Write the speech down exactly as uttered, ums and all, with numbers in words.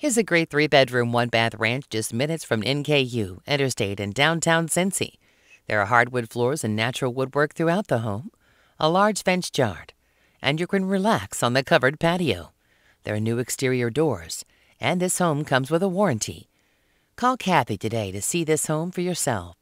Here's a great three-bedroom, one-bath ranch just minutes from N K U, Interstate in downtown Cincy. There are hardwood floors and natural woodwork throughout the home, a large fenced yard, and you can relax on the covered patio. There are new exterior doors, and this home comes with a warranty. Call Kathy today to see this home for yourself.